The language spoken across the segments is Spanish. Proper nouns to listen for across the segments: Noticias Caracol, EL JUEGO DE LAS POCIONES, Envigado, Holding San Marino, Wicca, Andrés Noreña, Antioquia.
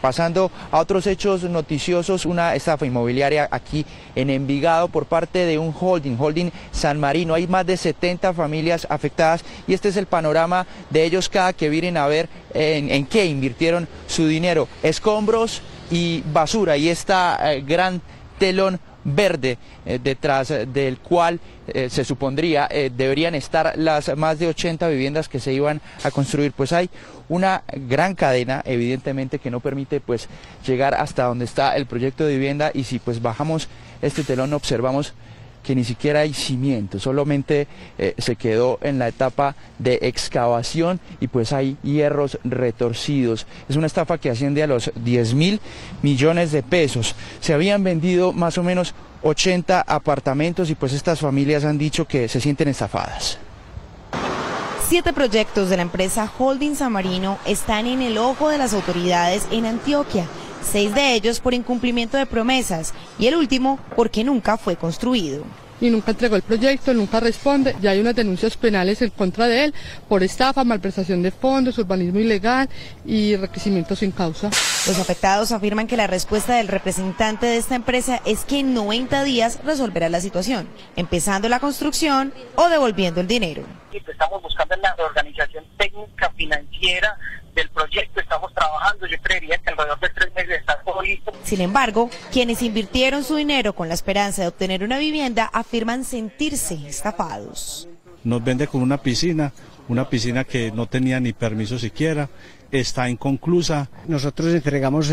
Pasando a otros hechos noticiosos, una estafa inmobiliaria aquí en Envigado por parte de un holding San Marino. Hay más de 70 familias afectadas y este es el panorama de ellos cada que vienen a ver en qué invirtieron su dinero. Escombros y basura y esta gran telón verde detrás del cual se supondría deberían estar las más de 80 viviendas que se iban a construir. Pues hay una gran cadena evidentemente que no permite pues llegar hasta donde está el proyecto de vivienda, y si pues bajamos este telón observamos que ni siquiera hay cimiento, solamente se quedó en la etapa de excavación y pues hay hierros retorcidos. Es una estafa que asciende a los 10.000 millones de pesos. Se habían vendido más o menos 80 apartamentos y pues estas familias han dicho que se sienten estafadas. 7 proyectos de la empresa Holding San Marino están en el ojo de las autoridades en Antioquia. 6 de ellos por incumplimiento de promesas y el último porque nunca fue construido. Y nunca entregó el proyecto, nunca responde, ya hay unas denuncias penales en contra de él por estafa, malversación de fondos, urbanismo ilegal y enriquecimiento sin causa. Los afectados afirman que la respuesta del representante de esta empresa es que en 90 días resolverá la situación, empezando la construcción o devolviendo el dinero. Estamos buscando la organización técnica financiera del proyecto, estamos trabajando, yo creería que alrededor de 3 meses está todo listo. Sin embargo, quienes invirtieron su dinero con la esperanza de obtener una vivienda afirman sentirse estafados. Nos vende con una piscina que no tenía ni permiso siquiera, está inconclusa. Nosotros entregamos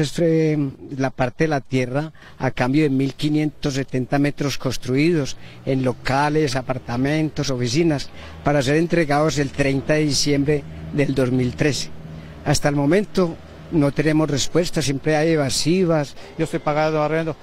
la parte de la tierra a cambio de 1.570 metros construidos en locales, apartamentos, oficinas, para ser entregados el 30 de diciembre del 2013. Hasta el momento no tenemos respuesta, siempre hay evasivas. Yo estoy pagando arriendo.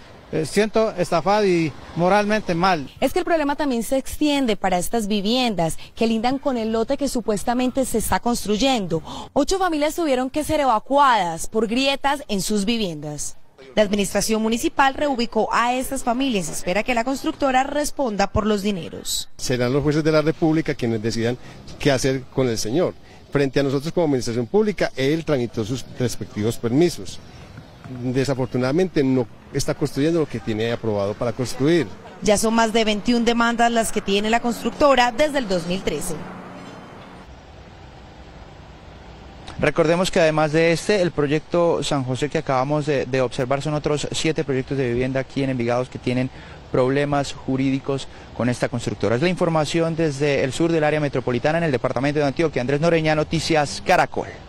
Siento estafado y moralmente mal. Es que el problema también se extiende para estas viviendas que lindan con el lote que supuestamente se está construyendo. 8 familias tuvieron que ser evacuadas por grietas en sus viviendas. La administración municipal reubicó a estas familias, espera que la constructora responda por los dineros. Serán los jueces de la República quienes decidan qué hacer con el señor. Frente a nosotros como administración pública, él tramitó sus respectivos permisos. Desafortunadamente no está construyendo lo que tiene aprobado para construir. Ya son más de 21 demandas las que tiene la constructora desde el 2013. Recordemos que además de este, el proyecto San José que acabamos de observar, son otros 7 proyectos de vivienda aquí en Envigado que tienen problemas jurídicos con esta constructora. Es la información desde el sur del área metropolitana en el departamento de Antioquia. Andrés Noreña, Noticias Caracol.